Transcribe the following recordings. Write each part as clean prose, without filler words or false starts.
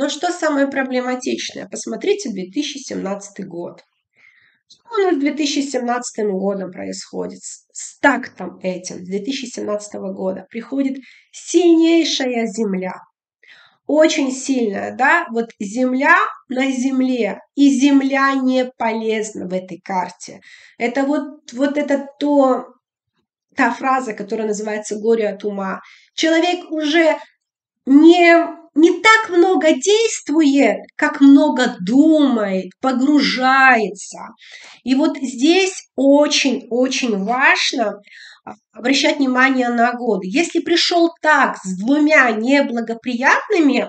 Но что самое проблематичное? Посмотрите 2017 год. Что у нас с 2017 годом происходит? С тактом этим 2017 года приходит сильнейшая земля. Очень сильная, да? Вот земля на земле. И земля не полезна в этой карте. Это та фраза, которая называется «горе от ума». Человек уже не так много действует, как много думает, погружается. И вот здесь очень-очень важно обращать внимание на годы. Если пришел так с двумя неблагоприятными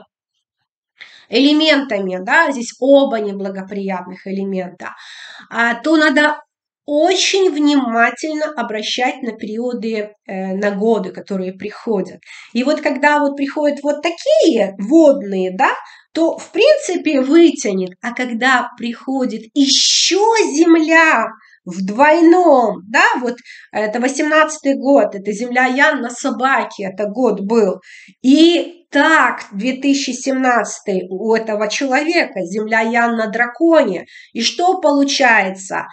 элементами, да, здесь оба неблагоприятных элемента, то надо очень внимательно обращать на периоды, на годы, которые приходят. И вот когда вот приходят вот такие водные, да, то в принципе вытянет, а когда приходит еще земля в двойном, да, вот это 18-й год, это земля Ян на собаке, это год был, и так 2017 у этого человека земля Ян на драконе, и что получается?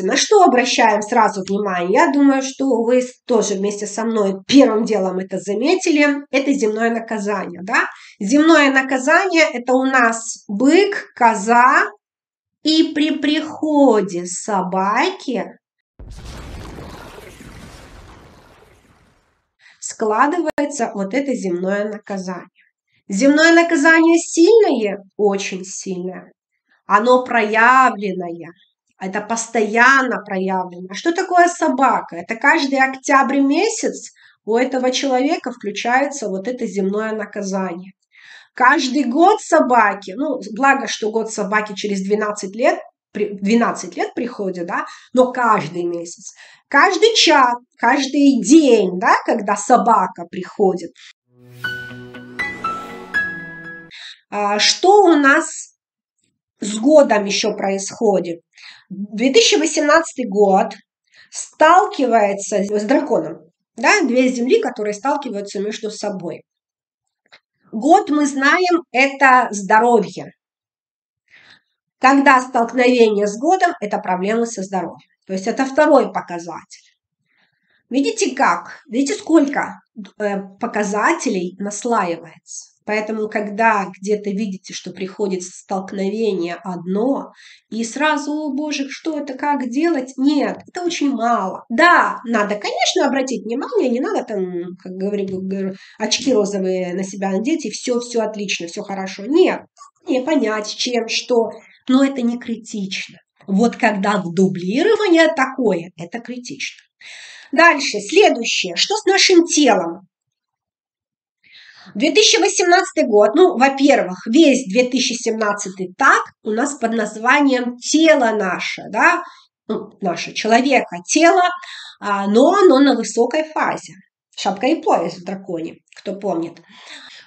На что обращаем сразу внимание? Я думаю, что вы тоже вместе со мной первым делом это заметили. Это земное наказание, да? Земное наказание – это у нас бык, коза, и при приходе собаки складывается вот это земное наказание. Земное наказание сильное, очень сильное. Оно проявленное. Это постоянно проявлено. А что такое собака? Это каждый октябрь месяц у этого человека включается вот это земное наказание. Каждый год собаки, ну, благо, что год собаки через 12 лет приходит, да, но каждый месяц, каждый час, каждый день, да, когда собака приходит. Что у нас с годом еще происходит? 2018 год сталкивается с драконом, да, две земли, которые сталкиваются между собой. Год, мы знаем, это здоровье. Когда столкновение с годом, это проблемы со здоровьем. То есть это второй показатель. Видите как? Видите, сколько показателей наслаивается? Поэтому, когда где-то видите, что приходит столкновение одно, и сразу, о боже, что это, как делать? Нет, это очень мало. Да, надо, конечно, обратить внимание, не надо там, как говорю, очки розовые на себя надеть, и все отлично, все хорошо. Нет, не понять, чем, что, но это не критично. Вот когда дублирование такое, это критично. Дальше, следующее, что с нашим телом? 2018 год, ну, во-первых, весь 2017 так у нас под названием «тело наше», да, ну, наше, человека, тело, но оно на высокой фазе. Шапка и пояс в драконе, кто помнит.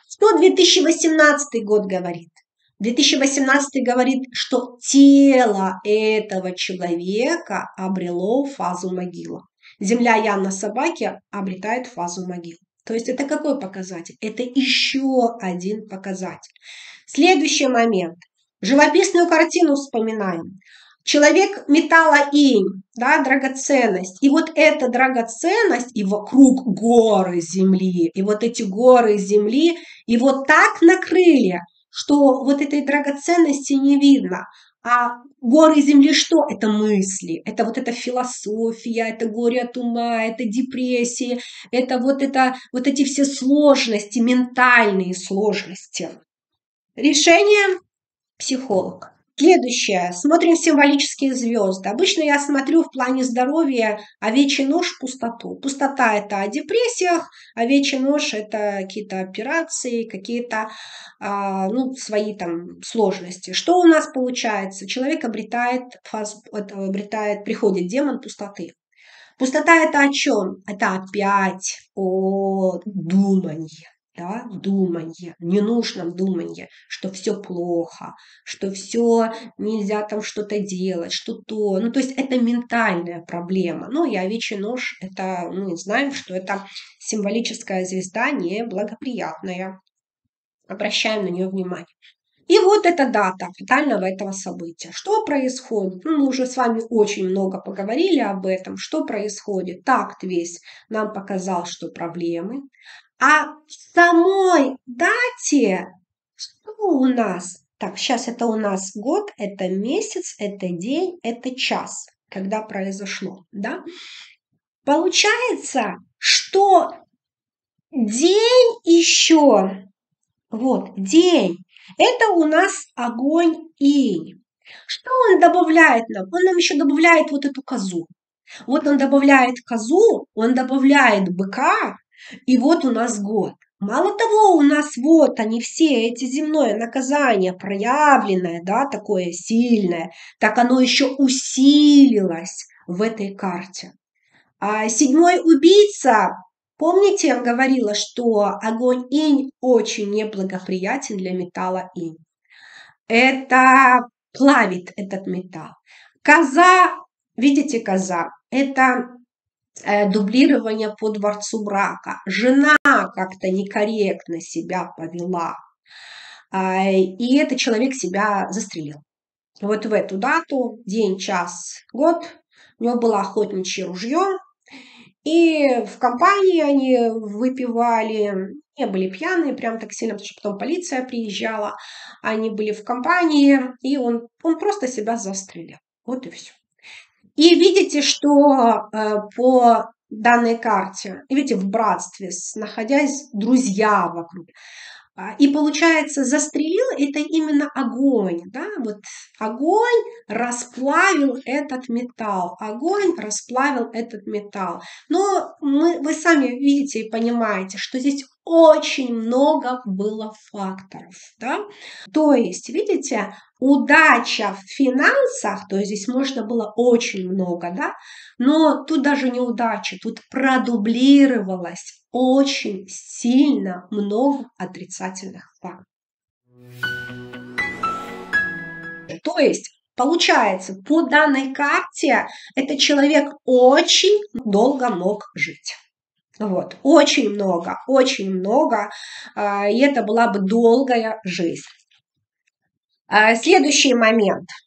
Что 2018 год говорит? 2018 говорит, что тело этого человека обрело фазу могила. Земля Ян на собаке обретает фазу могилы. То есть это какой показатель? Это еще один показатель. Следующий момент. Живописную картину вспоминаем. Человек металла инь, да, драгоценность. И вот эта драгоценность, и вокруг горы земли, и вот эти горы земли, и вот так накрыли, что вот этой драгоценности не видно. А горы земли что? Это мысли, это вот эта философия, это горе от ума, это депрессии, это вот эти все сложности, ментальные сложности. Решение психолога. Следующее. Смотрим символические звезды. Обычно я смотрю в плане здоровья овечий нож, пустоту. Пустота – это о депрессиях, овечий нож – это какие-то операции, какие-то ну, свои там сложности. Что у нас получается? Человек приходит демон пустоты. Пустота – это о чем? Это опять о думании. да, в думанье, в ненужном думанье, что все плохо, что все нельзя там что-то делать, что-то. Ну, то есть это ментальная проблема. Ну, и овечий нож, это мы знаем, что это символическая звезда неблагоприятная. Обращаем на нее внимание. И вот эта дата фатального этого события. Что происходит? Ну, мы уже с вами очень много поговорили об этом. Что происходит? Такт весь нам показал, что проблемы. А в самой дате что у нас? Так, сейчас это у нас год, это месяц, это день, это час, когда произошло. Да? Получается, что день еще, вот, день. Это у нас огонь инь. Что он добавляет нам? Он нам еще добавляет вот эту козу. Вот он добавляет козу, он добавляет быка, и вот у нас год. Мало того, у нас вот они все, эти земное наказание проявленное, да, такое сильное, так оно еще усилилось в этой карте. А седьмой убийца... Помните, я говорила, что огонь инь очень неблагоприятен для металла инь. Это плавит этот металл. Коза, видите, коза, это дублирование по дворцу брака. Жена как-то некорректно себя повела, и этот человек себя застрелил. Вот в эту дату, день, час, год, у него было охотничье ружье. И в компании они выпивали, не были пьяные, прям так сильно, потому что потом полиция приезжала, они были в компании, и он просто себя застрелил. Вот и все. И видите, что по данной карте, видите, в братстве, находясь друзья вокруг, и получается, застрелил это именно огонь, да, вот огонь расплавил этот металл, огонь расплавил этот металл. Но вы сами видите и понимаете, что здесь очень много было факторов, да. То есть, видите, удача в финансах, то есть здесь можно было очень много, да, но тут даже не удача, тут продублировалось очень сильно много отрицательных факторов. То есть, получается, по данной карте этот человек очень долго мог жить. Вот, очень много, и это была бы долгая жизнь. Следующий момент.